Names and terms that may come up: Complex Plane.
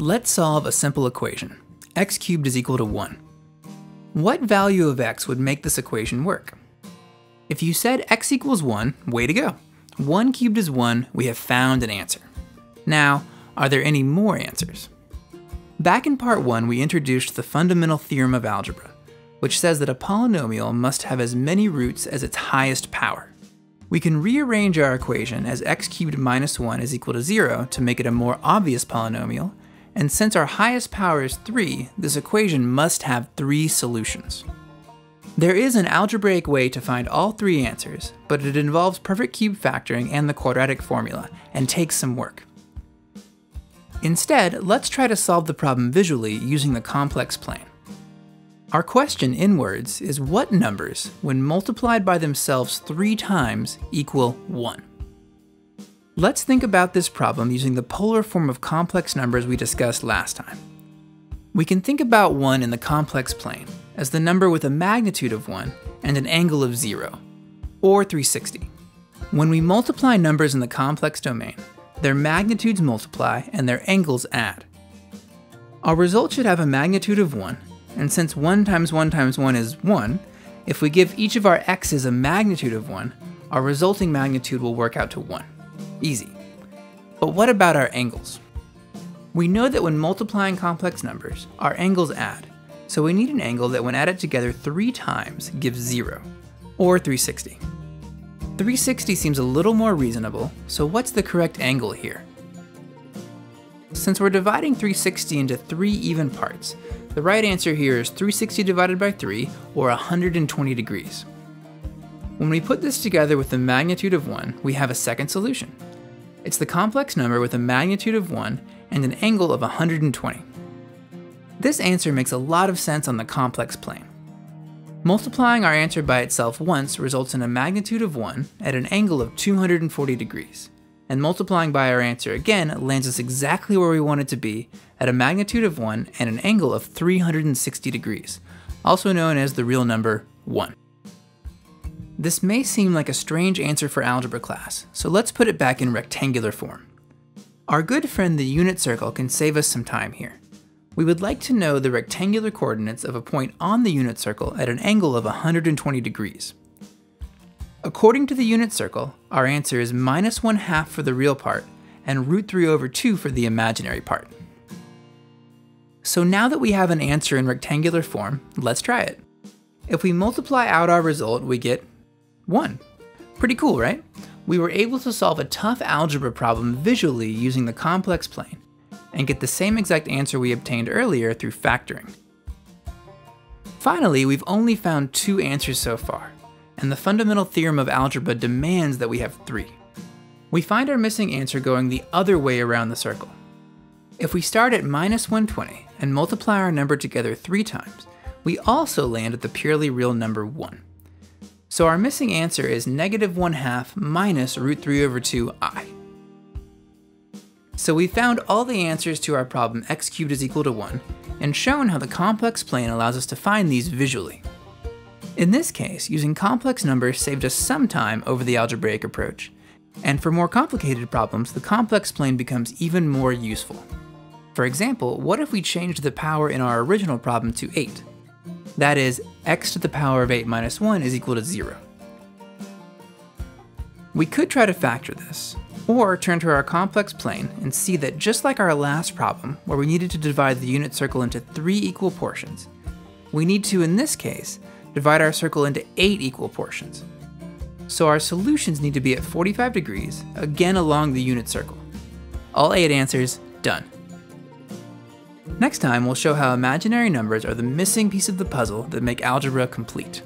Let's solve a simple equation. X cubed is equal to 1. What value of x would make this equation work? If you said x equals 1, way to go. 1 cubed is 1, we have found an answer. Now, are there any more answers? Back in part 1, we introduced the fundamental theorem of algebra, which says that a polynomial must have as many roots as its highest power. We can rearrange our equation as x cubed minus 1 is equal to 0 to make it a more obvious polynomial, and since our highest power is 3, this equation must have 3 solutions. There is an algebraic way to find all 3 answers, but it involves perfect cube factoring and the quadratic formula, and takes some work. Instead, let's try to solve the problem visually using the complex plane. Our question, in words, is what numbers, when multiplied by themselves 3 times, equal 1? Let's think about this problem using the polar form of complex numbers we discussed last time. We can think about 1 in the complex plane as the number with a magnitude of 1 and an angle of 0, or 360. When we multiply numbers in the complex domain, their magnitudes multiply and their angles add. Our result should have a magnitude of 1, and since 1 times 1 times 1 is 1, if we give each of our x's a magnitude of 1, our resulting magnitude will work out to 1. Easy. But what about our angles? We know that when multiplying complex numbers, our angles add, so we need an angle that when added together 3 times gives 0, or 360. 360 seems a little more reasonable, so what's the correct angle here? Since we're dividing 360 into 3 even parts, the right answer here is 360 divided by 3, or 120 degrees. When we put this together with the magnitude of 1, we have a second solution. It's the complex number with a magnitude of 1 and an angle of 120. This answer makes a lot of sense on the complex plane. Multiplying our answer by itself once results in a magnitude of 1 at an angle of 240 degrees. And multiplying by our answer again lands us exactly where we want it to be, at a magnitude of 1 and an angle of 360 degrees, also known as the real number 1. This may seem like a strange answer for algebra class, so let's put it back in rectangular form. Our good friend the unit circle can save us some time here. We would like to know the rectangular coordinates of a point on the unit circle at an angle of 120 degrees. According to the unit circle, our answer is -1/2 for the real part and √3/2 for the imaginary part. So now that we have an answer in rectangular form, let's try it. If we multiply out our result, we get 1. Pretty cool, right? We were able to solve a tough algebra problem visually using the complex plane and get the same exact answer we obtained earlier through factoring. Finally, we've only found 2 answers so far, and the fundamental theorem of algebra demands that we have 3. We find our missing answer going the other way around the circle. If we start at -120 and multiply our number together 3 times, we also land at the purely real number 1. So our missing answer is -1/2 minus √3/2i. So we found all the answers to our problem x cubed is equal to 1, and shown how the complex plane allows us to find these visually. In this case, using complex numbers saved us some time over the algebraic approach, and for more complicated problems, the complex plane becomes even more useful. For example, what if we changed the power in our original problem to 8? That is, x to the power of 8 minus 1 is equal to 0. We could try to factor this, or turn to our complex plane and see that just like our last problem, where we needed to divide the unit circle into 3 equal portions, we need to, in this case, divide our circle into 8 equal portions. So our solutions need to be at 45 degrees, again along the unit circle. All 8 answers, done. Next time, we'll show how imaginary numbers are the missing piece of the puzzle that make algebra complete.